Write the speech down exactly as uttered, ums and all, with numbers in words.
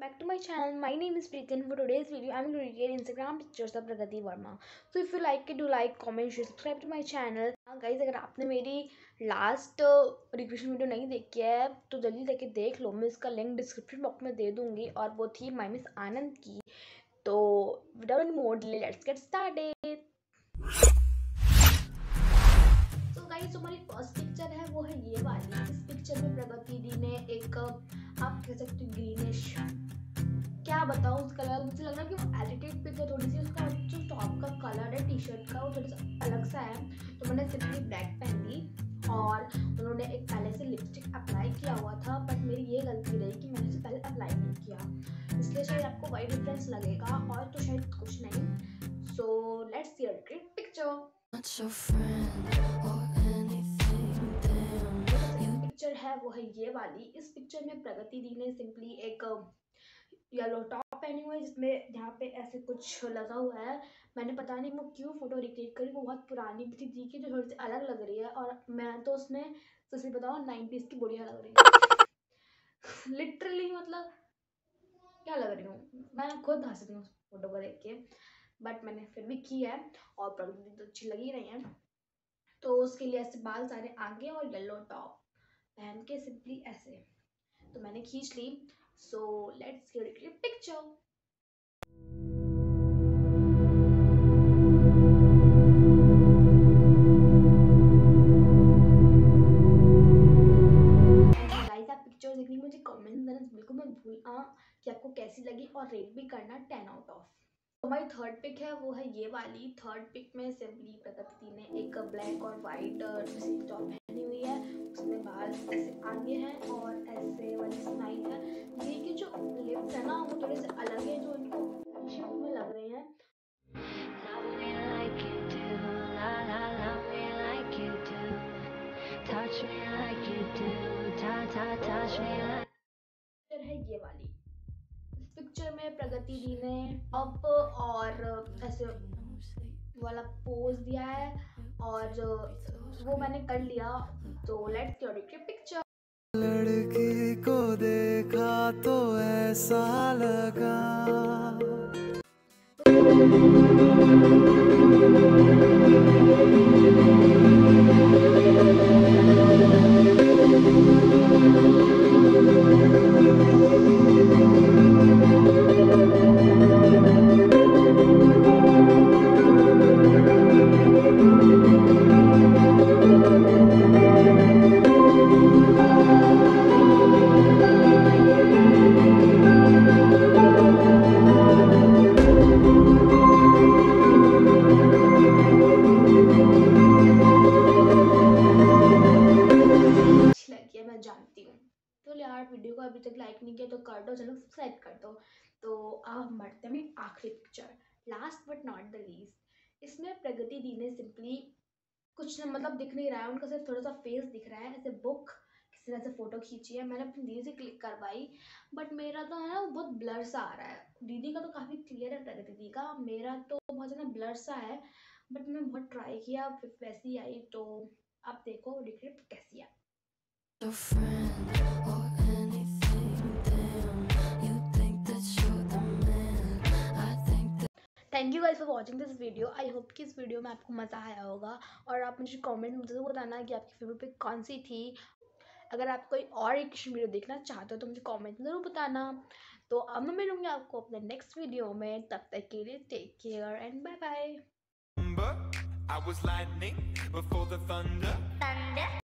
back to my channel. My name is Preeti and for today's video I'm going to create Instagram pictures of Pragati Verma. So if you like it, do like, comment, share, subscribe to my channel. Guys अगर आपने मेरी last requisition video नहीं देखी है तो जल्दी जाके देख लो, मैं इसका लिंक डिस्क्रिप्शन बॉक्स में दे दूँगी और वो थी माय मिस आनंद की. तो without any more delay let's get started. तो गाइज हमारी फर्स्ट पिक्चर है वो है ये वाली. इस पिक्चर में प्रगति दी ने एक आप कह सकते हो ग्रीनिश, क्या बताऊँ उस कलर, मुझे लग रहा है कि वो एडिटेड पिक्चर थोड़ी सी, उसका जो टॉप का कलर है टी शर्ट का वो थोड़ा सा अलग सा है. तो मैंने सिंपली ब्लैक पहन ली और उन्होंने एक पहले से लिपस्टिक अप्लाई किया हुआ था, बट मेरी ये गलती रही कि मैंने उसे पहले अप्लाई नहीं किया, इसलिए शायद आपको वाइट डिफरेंस लगेगा और तो शायद कुछ नहीं. So let's see a great picture. Picture है वो है ये वाली. इस पिक्चर में प्रगति दी ने सिंपली एक येलो टॉप पहनी हुई है जिसमें यहाँ पे ऐसे कुछ लगा हुआ है. मैंने पता नहीं वो क्यों फ़ोटो रिक्रिएट करी, वो बहुत पुरानी भी थी दी की जो थोड़ी सी अलग लग रही है और मैं तो उसमें सच बताऊँ नाइन्टीज़ की बुढ़िया लग रही है लिटरली. मतलब क्या लग रही हूँ, मैं खुद हंस रही हूँ उस फोटो को देख के, बट मैंने फिर भी की है और प्रगति दी तो अच्छी लगी रही है. तो उसके लिए ऐसे बाल सारे आगे और येलो टॉप पहन के सिंपली ऐसे तो मैंने खींच ली. So let's get a picture. Guys आप पिक्चर देखने मुझे कमेंट करना बिल्कुल मत भूलना कि आपको कैसी लगी और रेट भी करना टेन आउट ऑफ. हमारी थर्ड पिक है वो है ये वाली. थर्ड पिक में सिंपली प्रगति ने एक ब्लैक और वाइट टॉप पहनी हुई है, उसमें बाल ऐसे आगे हैं और ऐसे वाली स्माइल है. ये कि जो लिप्स है ना वो थोड़े से अलग है जो इनको शेप में लग रहे हैं. है ये वाली. पिक्चर में प्रगति दी ने अप और ऐसे वाला पोज दिया है और जो वो मैंने कर लिया. तो लेट्स क्योरिक पिक्चर. लड़की को देखा तो ऐसा लगा को अभी तक लाइक नहीं किया तो कर दो, चलो सब्सक्राइब कर दो. तो अब मरते में आखिरी picture, last but not the least. इसमें प्रगति दी ने सिंपली कुछ न, मतलब दिख नहीं रहा है उनका, सिर्फ थोड़ा सा फेस दिख रहा है. ऐसे बुक किसी ने ऐसे फ़ोटो खींची है, मैंने अपनी दीदी से क्लिक करवाई, बट मेरा तो है ना बहुत ब्लर सा आ रहा है. दीदी का तो काफ़ी क्लियर है प्रगति दी का, मेरा तो बहुत ज़्यादा ब्लर सा है, बट मैंने बहुत ट्राई किया फिर वैसी आई. तो आप देखो रिक्लिप कैसी है. Thank you guys for watching this video. I hope कि इस वीडियो में आपको मज़ा आया होगा और आप मुझे कमेंट में जरूर बताना कि आपकी फेवरेट पिक कौन सी थी. अगर आप कोई और एक वीडियो देखना चाहते हो तो मुझे कमेंट में ज़रूर बताना. तो अब मैं मिलूँगी आपको अपने नेक्स्ट वीडियो में, तब तक के लिए take care and bye bye.